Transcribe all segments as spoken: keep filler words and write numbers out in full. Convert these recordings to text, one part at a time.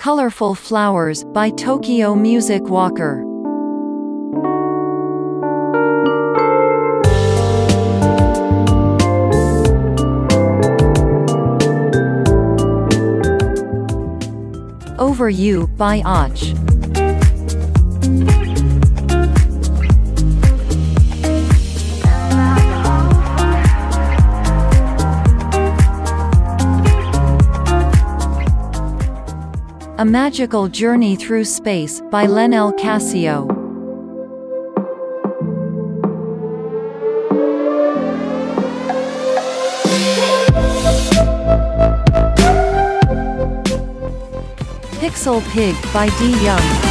Colorful Flowers by Tokyo Music Walker. Over You by Och. A Magical Journey Through Space by Lenel Cassio. Pixel Pig by D. Young.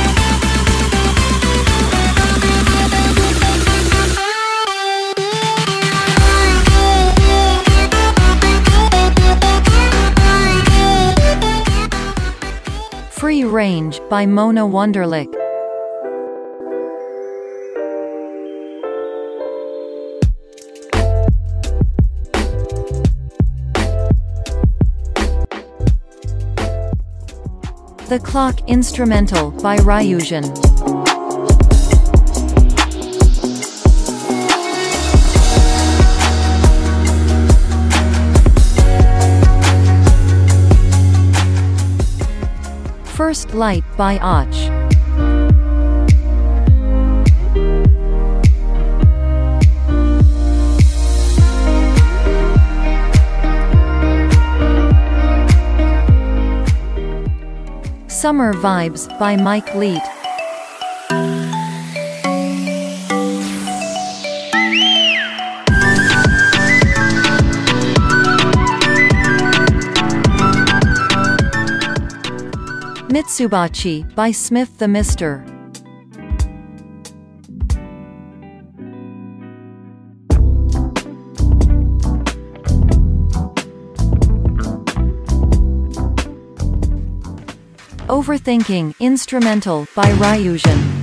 Free Range by Mona Wonderlick. The Clock Instrumental by Ryujin. First Light by Och. Summer Vibes by Mike Leet. Mitsubachi by Smith the Mister. Overthinking Instrumental by Ryujin.